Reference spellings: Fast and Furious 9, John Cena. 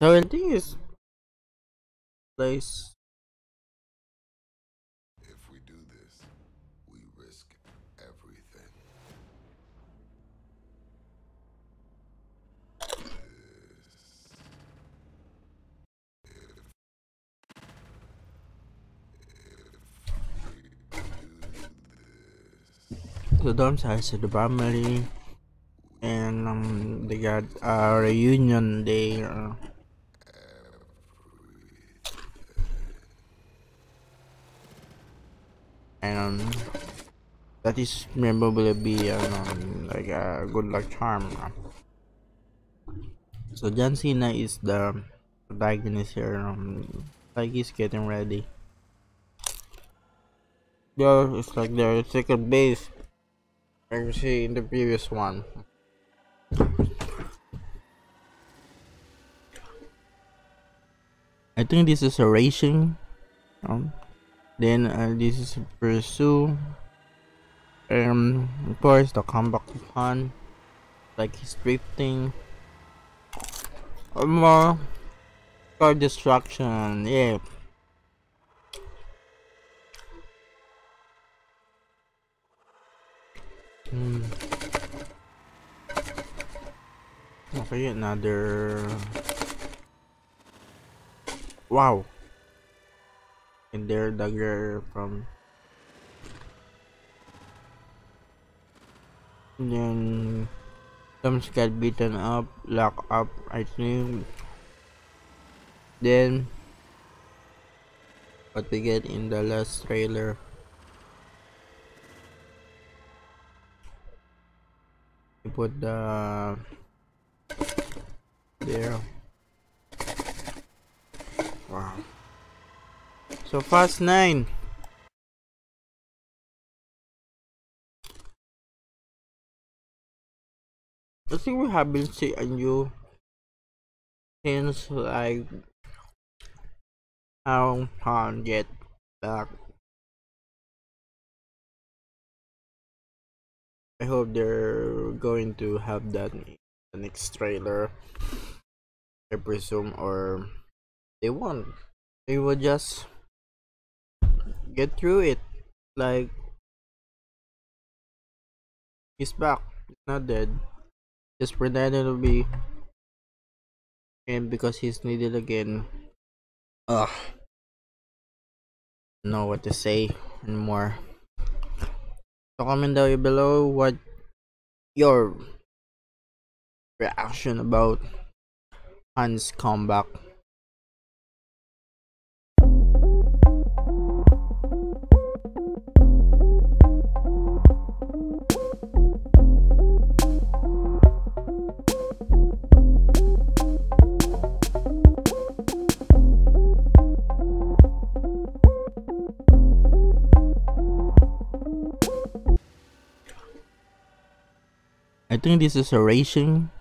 Now I think it's place. If we do this, we risk everything. The dorms has the family, and they got a reunion day. And that is memorable be like a good luck charm. So John Cena is the protagonist here. Like he's getting ready. Yeah, it's like the second base, like we see in the previous one. I think this is a racing. Then this is pursue, of course the comeback pun, like he's drifting, more car destruction, yeah. Okay, another. Wow. And there the girl from, and then some got beaten up, locked up, I think. Then what we get in the last trailer, we put the there. Wow. So fast 9. I think we haven't seen a new since like how can get back. I hope they're going to have that in the next trailer, I presume, or they won't. They will just get through it, like he's back, he's not dead, just pretend it'll be, and because he's needed again. Ugh, I don't know what to say anymore. So comment down below what your reaction about Han's comeback. I think this is a racing